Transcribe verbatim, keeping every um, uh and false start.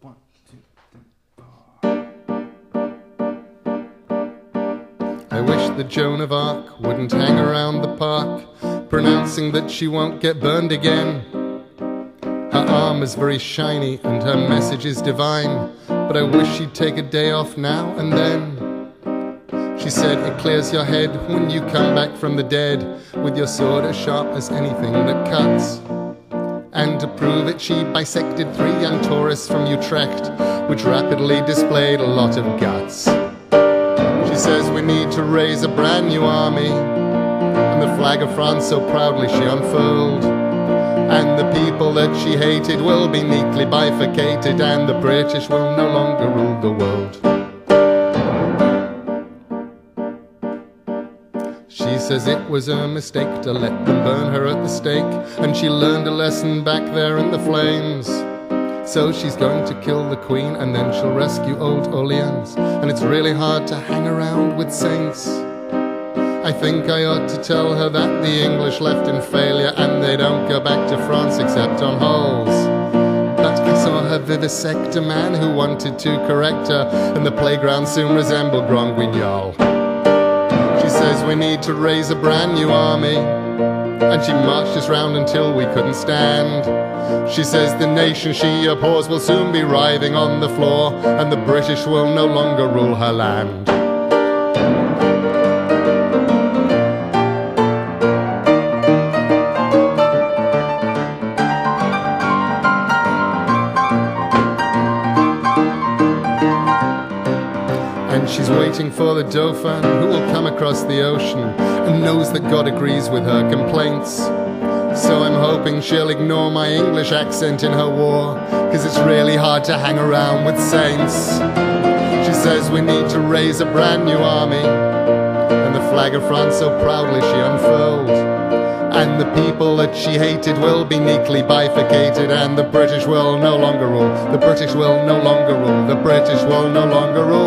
One, two, three, four. I wish that Joan of Arc wouldn't hang around the park, pronouncing that she won't get burned again. Her arm is very shiny and her message is divine, but I wish she'd take a day off now and then. She said it clears your head when you come back from the dead, with your sword as sharp as anything that cuts. And to prove it, she bisected three young tourists from Utrecht, which rapidly displayed a lot of guts. She says we need to raise a brand new army, and the flag of France so proudly she unfurled. And the people that she hated will be neatly bifurcated, and the British will no longer rule the world. She says it was a mistake to let them burn her at the stake, and she learned a lesson back there in the flames. So she's going to kill the Queen and then she'll rescue old Orleans, and it's really hard to hang around with saints. I think I ought to tell her that the English left in failure and they don't go back to France except on holes. But I saw her vivisect a man who wanted to correct her, and the playground soon resembled Grand Guignol. She says we need to raise a brand new army, and she marched us round until we couldn't stand. She says the nation she abhors will soon be writhing on the floor, and the British will no longer rule her land. And she's waiting for the Dauphin, who will come across the ocean and knows that God agrees with her complaints. So I'm hoping she'll ignore my English accent in her war, cause it's really hard to hang around with saints. She says we need to raise a brand new army, and the flag of France so proudly she unfurled. And the people that she hated will be neatly bifurcated, and the British will no longer rule. The British will no longer rule. The British will no longer rule.